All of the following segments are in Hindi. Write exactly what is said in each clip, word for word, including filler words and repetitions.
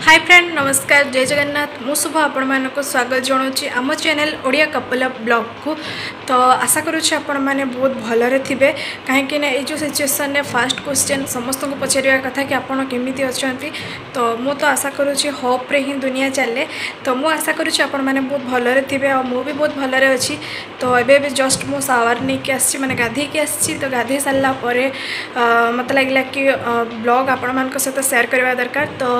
हाय फ्रेंड नमस्कार जय जगन्नाथ मु शुभ आपण मान को स्वागत जनाऊँगी आम चैनल ओडिया कपल ब्लॉग को। तो आशा करुँच आपण मैंने बहुत भलरे थे कहीं ना ये सिचुएसन ने फास्ट क्वेश्चन समस्त को पचार कथा कि आपड़ केमी अच्छा। तो मु तो आशा करुँच होप्रे ही दुनिया चले। तो मु आशा करुँच आपण मैंने बहुत भलरे थे और मुझे बहुत भलरे अच्छी। तो ये जस्ट मु सावर नहीं कि आसी मैंने गाधेक आसी। तो गाधे साराप मत लगे कि ब्लग आपण मान सहित सेयार करवा दरकार। तो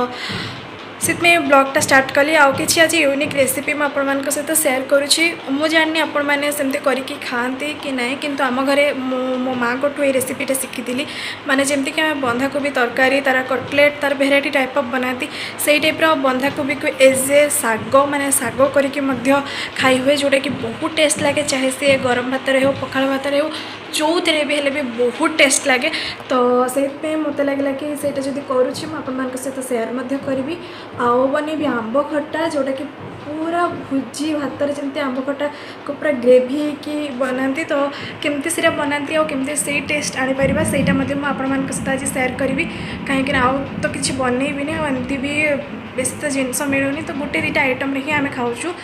सेतमे ब्लॉग टा स्टार्ट कली आउ कि आज यूनिक रेसिपी मैं आपण मान सहित सेयार करुँची। मु जानी आपण मैंने सेमती करके खाते कि ना किंतु आम घरे मो माँ को रेसिपीटा शिखी माने जमती कि आम बंधाकोबी तरकारी तार कटलेट तार भेराइट टाइप अफ बनाती से टाइप्र बंधाकोबी को एजे शाग माने शाग करके खाई हुए जोटा कि बहुत टेस्ट लगे। चाहे सी गरम भात हो पखाल भात हो जो थे भी, भी बहुत टेस्ट लगे। तो से मत लगे कि सहीटा जब करुँची मुझे सहित सेयार करी। आउ बन आंब खटा जोटा कि पूरा भुजी भात जमी आंब खटा को पूरा ग्रेवी की बनाती। तो केमती से बनाती आमती से टेस्ट आनीपर से सहित आज सेयार करी कहीं आउ तो किसी बनईबिनी एमती भी बेस तो जिनस मिलूनी। तो गोटे दुटा आइटम ही आम खाऊँ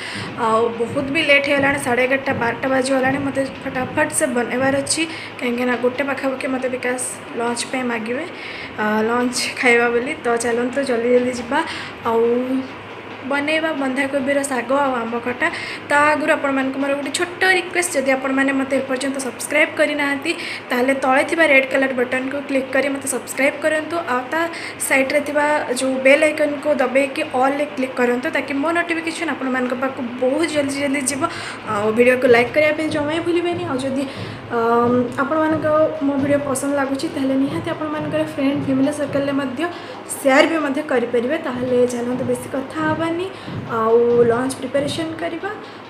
आउ बहुत भी लेट होगा साढ़े एगारटा बारटा बाजीगला मत फटाफट से बनइबार अच्छी कहीं गोटे पखापाखि मत विकास लंच पे मागे लंच खाइबा बोली। तो चलत तो जल्दी जल्दी जावा आउ बनइबा बंधाकोबीर शाग आंब खटा। तो आगुरी आपण मानक मोर गोटे छोट रिक्वेस्ट जदि आपण माने मते एपर्यंत सब्सक्राइब करि नाहंती ताले तळे थिबा रेड कलर बटन को क्लिक करी मते सब्सक्राइब करंतु। आ ता साइड रे थिबा जो बेल आइकन को दबे कि ऑल क्लिक करंतु ताकि मो नोटिफिकेशन आपण मानक पाखु बहुत जल्दी जल्दी जीव। आ वीडियो को लाइक करिया पे जमे भूलिबेनी। आ जदि आपण मानक मो वीडियो पसंद लागुची ताले निहाते आपण मानकर फ्रेंड फैमिली सर्कल ले मध्य शेयर भी मध्य करि परिबे। ताले जानंतु बेसी कथा हबा आउ लंच प्रिपरेशन करवा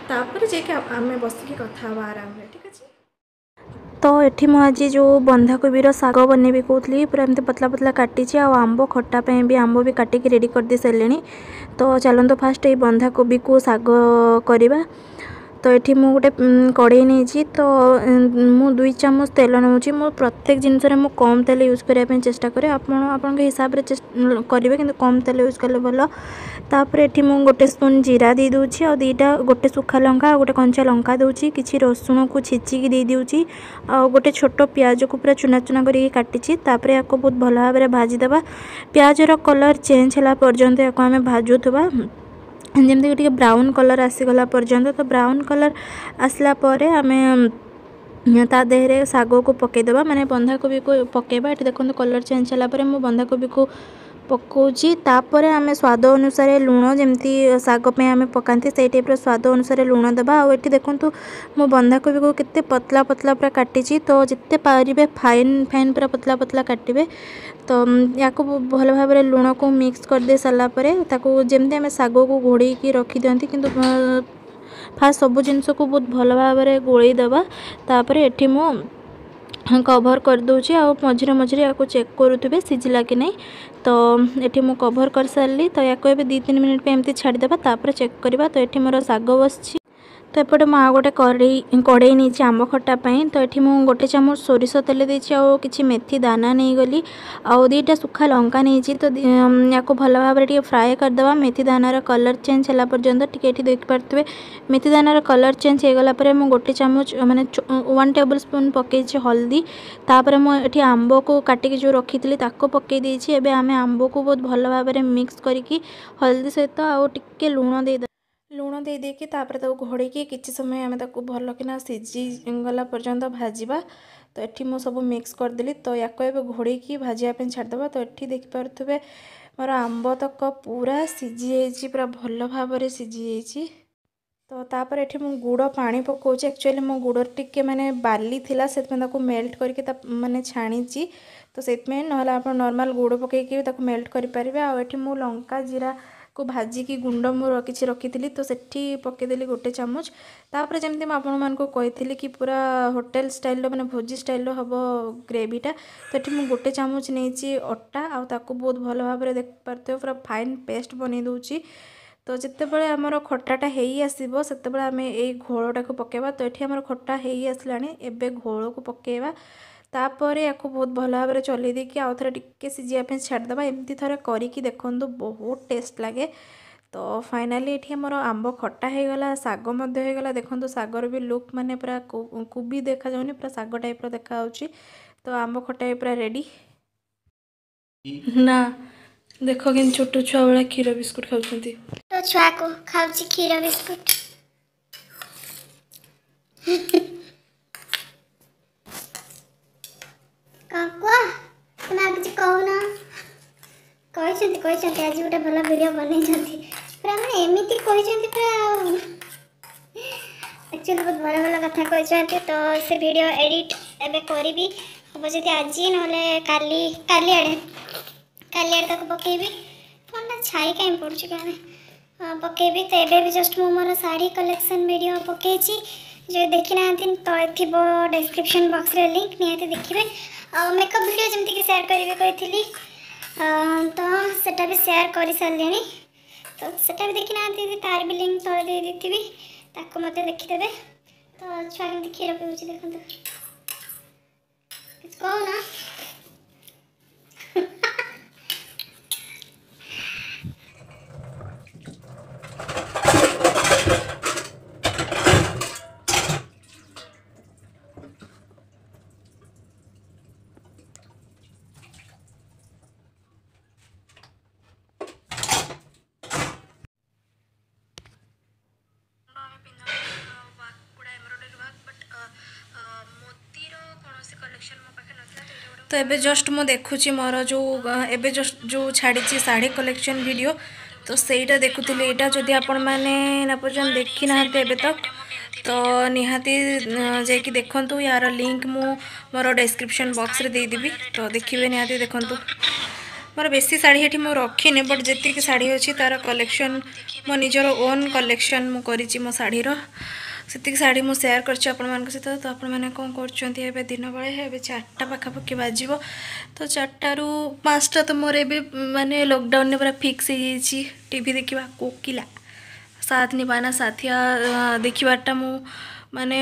तापर जेके आमे बसिक कथा हवा आराम रे ठीक अछि। तो ये मुझे जो बंधाकोबीर शाग बनइबी कहूली पूरा एमती पतला पतला काटी आउ आंब खट्टा भी आंब भी काटिक रेडी कर दे सारे। तो चलत तो फास्ट ये बंधाकोबी को शाग करवा। तो ये मुझे गोटे कड़े नहीं तो मुझ दुई चामच तेल नौची मु प्रत्येक जिनस कम तेल यूज करने चेस्टा कै आपन के हिसाब से करेंगे कि कम तेल यूज कले भल। तापर ये मुझे गोटे स्पून जीरा दे दूची आ दीटा गोटे सुखा लंका गोटे कंचा लंका दूची किसी रसुण को छेचिकी दे दूची आ गोटे छोट प्याज को पूरा चुना चुना करके काटी तापर या बहुत भल भाव में भाजीदे। प्याजर कलर चेंज होला पर्यंत या आम भाजुवा जमती टे ब्राउन कलर आसीगला पर्यंत। तो ब्राउन कलर आसला परे आमे ता देहरे शाग को पकईदेवा माने बंधाकोबी को पकेबा। ये देखो कलर चेंज होगापर मु बंधाकोबी को पकोची तापर आम स्वाद अनुसार लुण जमी शागप आम पकाते से टाइप स्वाद अनुसार लुण देवा। आउ ये देखूँ मो बंधाकोबी को केते पतला पतला पूरा काटी तो जिते पारे फाइन फाइन पूरा पतला पतला काटे। तो या भल भाव में लुण को मिक्स करदे सारापर जमी आम शाग को घोड़े की रखी दिखती किंतु फास्ट सब जिनस को बहुत भल भाव में गोलईदेवा। तापर ये मु कभर कर करदे आ मझे मझे या चेक करुवे सीझिला कि नहीं। तो ये मुझे कभर कर सारे। तो या दी तीन मिनट पे एमती छाड़देवा तापर चेक करवा। तो ये मोर शाग बस। तो एपटे माँ गोटे कड़े कड़े नहीं आंब खटापी। तो ये मुझे गोटे चामच सोरिष तेल देती आ कि मेथी दाना नहीं गली आउ दीटा सुखा लंका नहीं। तो या भल भाव में फ्राए करदेवा। मेथी दानार कलर चेंज होला पर्यंत टी देख पारे मेथी दानार कलर चेंज हो गला पर मुझे गोटे चामच माने वन टेबल स्पून पकई हल्दी। तापर मुझे आंब को काटिक जो रखी थी पकई देती एबे आम आंब को बहुत भल भाव में मिक्स करके हल्दी सहित आउ टिके लुण दे लुण दे देके घोड़े की किसी समय आम भलकिना सीझी गला पर्यंत भाजवा। तो ये मुझे सब मिक्स करदेली। तो या घोड़े की भाजापी छाड़देवा। तो ये देखिपे मोर आंब तक पूरा सीझी जा पूरा भल भाव में सीझी जा। तो तापर ये मुझे गुड़ पा पकाऊँ एक्चुअली मो गुड़ टी मैंने बाली से मेल्ट करके मैंने छाणी। तो से ना नॉर्मल गुड़ पकईकि मेल्ट करें। आउ ये मुझे लंका जीरा को भाजिकी गुंड मोर किसी रखी थी तो सेठी पकईदेली गोटे चामच। तापर जमी मुझे आपली कि पूरा होटेल स्टाइल मैंने भोजी स्टाइल हम ग्रेवीटा। तो ये मुझे गोटे चामच नहीं अटा आउ बहुत भल भाव में देख पारे पूरा फाइन पेस्ट बन दूची। तो जितेबाला आमर खटाटा हो आसो से आम ये घोलटा को पकेबा। तो ये आम खटा हो आसला एवं घोल को पकेबा। तापर या बहुत भल भाव चलई देकि आउ थे टी सीझापी छाड़देवा एमती थे करके देखु बहुत टेस्ट लगे। तो फाइनाली ये मोर आंब खट्टा होगा शाग होगा देखो शागर भी लुक माने पूरा कोबी देखा जाऊनी पूरा शाग टाइप देखा। तो आंब खट्टा पूरा रेडी ना देख कि छोट छुआ भाया क्षीर बिस्कुट खाऊँगी तो छुआ को खाऊँगी क्षीर बिस्कुट आज गोटे भल वीडियो बन पूरा मैं एमती एक्चुअली बहुत भल भल कथा कहते। तो से वीडियो एडिट एवं करी हम जी आज ना काली काली आड़े काली आड़े तक पकेबी फोन छाई कहीं पड़ू क्या पकेबी। तो ये जस्ट मु मोर साड़ी कलेक्शन वीडियो पकई जो देखी ना तो थी डिस्क्रिप्शन बॉक्स रे लिंक निहाती देखिए और मेकअप वीडियो जमीक सेयार करेंगे कही तो सेटा भी शेयर कर सारे। तो सेटा भी देखी ना तार भी लिंक तले दे देती ताको मत देखीदे। तो छुआ के क्षीर पीछे देखते कहना तो एबे जस्ट मो देखुची मोर जो एबे जस्ट जो छाड़ी साड़ी कलेक्शन वीडियो तो सहीटा देखुली यहाँ जदि आपण मैंने पर्यटन देखी ना एबे तक तो निहाती जे कि देखंतु यार लिंक मु मोर डिस्क्रिप्शन बॉक्स रे देदेवि। तो देखिए निहाती देखंतु मोर बेसी साड़ी हेठी मो रखिने बट जेतिक साड़ी अच्छी तार कलेक्शन मो निजर ओन कलेक्शन मु करिछि मो साड़ी रो सेतिक साड़ी मु शेयर करछि आपण मान सहित। तो आपण मैंने कौन करछंती एबे दिन बेले एबे चारटा पाखापाखि बाजिब तो चारटा रु पाँचटा तो मोर एबे माने लॉकडाउन ने पूरा फिक्स हो जाइए टीवी देखा कोकिला साथ निभाना साथिया देखाटा मु माने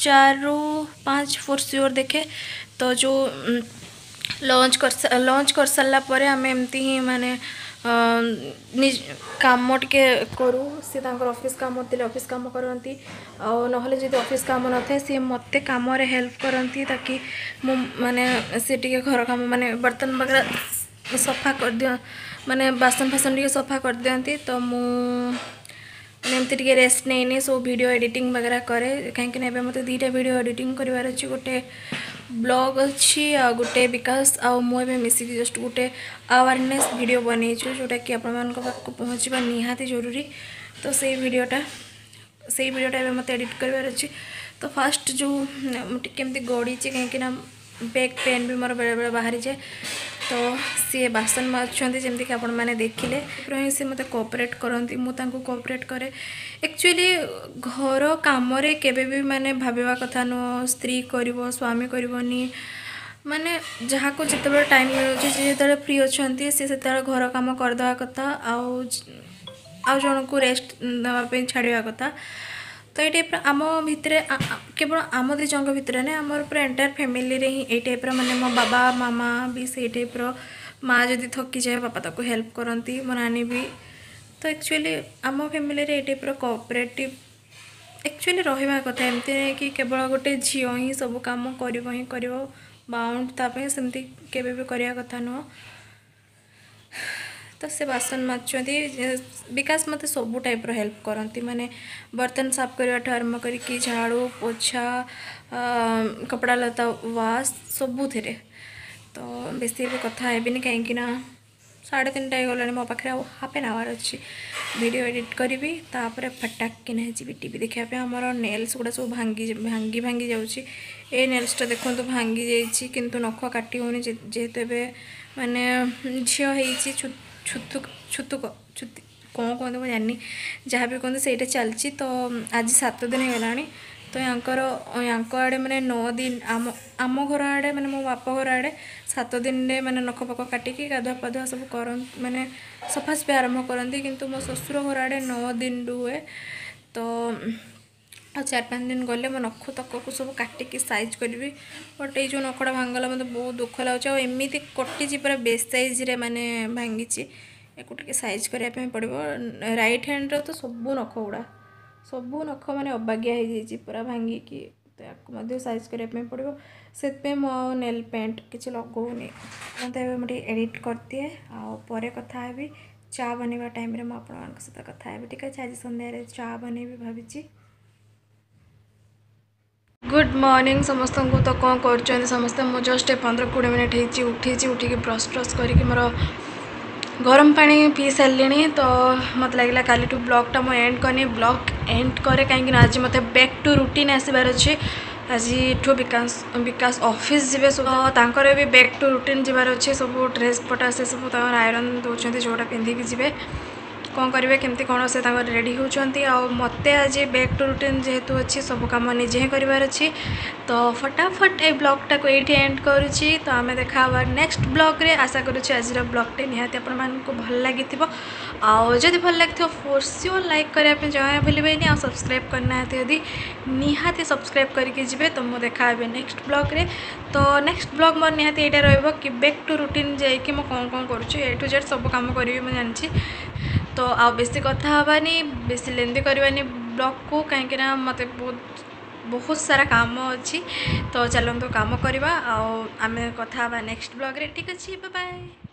चार रु पाँच फोर सियोर देखे। तो जो लॉन्च कर लॉन्च कर सल्ला परे हमें एमती ही माने निज काम टे करूँ सी तर अफिस् कम थी अफिस् कम करती आदि अफिस् कम न था सी मत कम हेल्प करती ताकि मु माने सी टे घर कम माने बर्तन वगैरह सफा कर दिया माने बासन फासन टे सफा कर दिंती। तो मु एमती टे रेस्ट नहीं नहीं सब वीडियो एडिटिंग वगैरह करे कहीं मत दीटा वीडियो एडिटिंग करार अच्छे गोटे ब्लॉग अच्छी आ गोटे विकास आउ मुझे मिसिक जस्ट गोटे अवेयरनेस वीडियो बनईचु जोटा कि आपण पहुँचवा निहाती जरूरी। तो से वीडियोटा से वीडियोटा मत एडिट करार अच्छे। तो फास्ट जो टेमती गड़ी कहीं बैक पेन भी मोर बेले बेले बाहरी जाए तो सी बासन मार्चंती जेमती कि आपण माने देखिले ही सी मते कोऑपरेट करंती मु तांको कोऑपरेट करे। एक्चुअली घर काम रे केबे भी माने भाबेवा कथा नो स्त्री करिवो स्वामी करिवोनी माने जहा को जते बेर टाइम मिलुची जेते फ्री अछंती से सेते घर काम करदवा कथा आउ आउ जण को रेस्ट दवा पे छाड़वा कथा। तो ये टाइप आम भितर केवल आम दीज भितर ना आम पूरा एंटायर फैमिली रे ही टाइप्र मैंने मो बाबा मामा भी से टाइप्र माँ जदि थकी जाए बापा ताको हेल्प करती मो नानी भी। तो एक्चुअली आम फैमिली रे टाइप्र कोऑपरेटिव एक्चुअली रहा कथा एमती नहीं कि केवल गोटे झी ही सब काम कर बाउंड ताप सेमती केवे भी करिया कथा नुह। तो से बासन मार्चंती विकास मत सब टाइप रो हेल्प करती माने बर्तन साफ करवा आरंभ करी झाड़ू पोछा कपड़ा लता वाश सबु थे। तो बेस कथा हेबिनी कहीं साढ़े तीन टाइम गलानी मो पाखे हाफ एन आवर अच्छी वीडियो एडिट करी तापर फटाक किना जी टी देखापी आमर नेल्स गुड़ा सब भांगी भांगी भांगी जाऊँगी ए नेल्सटा देखो भांगी जाइए किंतु नख काटी होनी जेहेतु ए माने झील हो छुतुक छुतुक छुति कौन कहते मुझे जानी जहाँ भी कहते सहीटा चलती। तो आज सात दिन होगा तो यहाँ या आड़े मैंने नौ दिन आम आम घर आड़े मैंने मो बाप घर आड़े सात दिन रे मैंने नख पख काटिकी गाधुआ पाधुआ सब कर मैंने सफासफी आरंभ करती किंतु मो ससुर घर आड़े नौ दिन हुए। तो आ चार पाँच दिन गले मो नख तक सब काटिकी सैज करी बट ये जो नखटा भांगला मत बहुत दुख लगे एमती कटिजी पूरा बेस्ट सैज रे माने भांगी एक सैज करने पड़ो रईट हैंड रो तो सबू नख गुड़ा सबू नख मैंने अबाग्या पूरा भांगिकी सैज करने पड़ो से मो नेल पेंट किसी लगौनी मतलब एडिट करदिए आरे कथा हेबी चा बनवा टाइम मुझे सहित कथा हेबी ठीक है। आज सन्धार चा बनबी भाभी गुड मॉर्निंग समस्त को तो कौन कर समस्ते मुझे जस्ट पंद्रह कोड़े मिनट हो उठी उठिक ब्रश ब्रश करके मोर गरम पानी पी सारे तो मत लगे काली ब्लॉगटा मुझे एंड करनी ब्लॉग एंड करे कहीं आज मत बैक टू रूटीन आसबार अच्छे आज ठू विकास विकास ऑफिस जीवे तर भी बैक टू रूटीन जीवार अच्छे सब ड्रेस पटा से सब आयरन दौरान जोटा पिंधिकी जी कौन करेंगे केमती कौन से रेडी होती मत आज बैक टू रूटीन जेहेतु अच्छी सब कम निजे कर तो फटाफट ए ब्लॉग टाक ये एंड करुँची तो आम देखा नेक्स्ट ब्लॉग रे आशा करुँची आज ब्लॉग टे निहाती आपण मानकु भल लगी आदि भल लगी फोर्स्योर लाइक करने जहाँ भूलि आ सब्सक्राइब करना यदि निहाती सब्सक्राइब करके जी तो मुझे देखा नेक्स्ट ब्लॉग रे तो नेक्स्ट ब्लॉग मोर निहाती एटा रहइबो कि बैक टू रूटीन जाई कि मैं कौन कौन करुँची ए टू जेड सब काम करी मैं जानी तो आउ बेसी कथा हबानी बेसी लेंदी करवानी ब्लॉग को कहीं मत बहुत बहुत सारा काम अच्छी तो चलतु काम करवा आउ आमे कथा हबा नेक्स्ट ब्लॉग रे ठीक अच्छे बाय बाय।